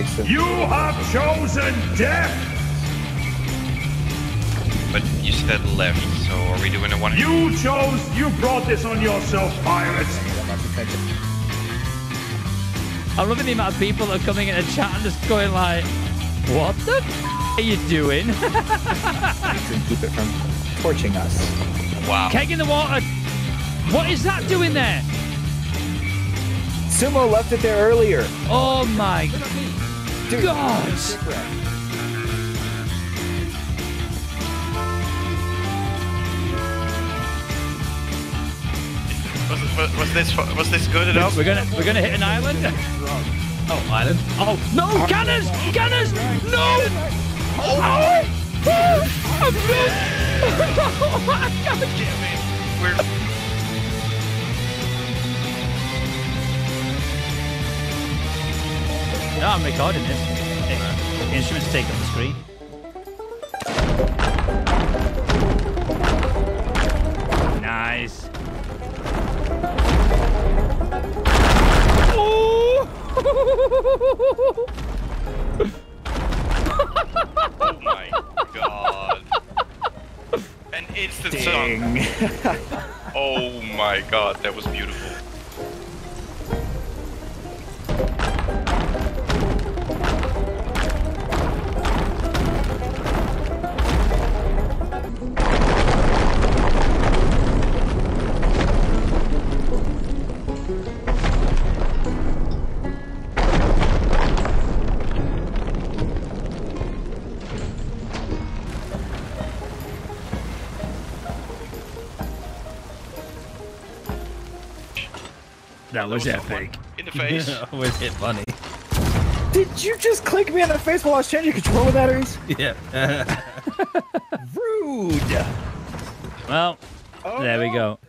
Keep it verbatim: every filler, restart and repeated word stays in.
makes sense. You have chosen death! But you said left, so are we doing a one? You chose, you brought this on yourself, pirates! I'm loving the amount of people that are coming in the chat and just going like, what the f are you doing? Keep it from torching us. Wow. Keg in the water! What is that doing there? Sumo left it there earlier. Oh my Dude, God! Was, was, was this was this good enough? We're gonna we're gonna hit an island. Oh island! Oh no! Cannons! Cannons! No! Oh! Oh I'm good! Oh my God! We're No, I'm recording this. The instruments take up the screen. Nice. Oh! Oh my God. An instant Ding. Song. Oh my God, that was beautiful. That was, that was epic. In the face. Yeah, was it funny? Did you just click me in the face while I was changing controller batteries? Yeah. Rude. Well, oh, there no. we go.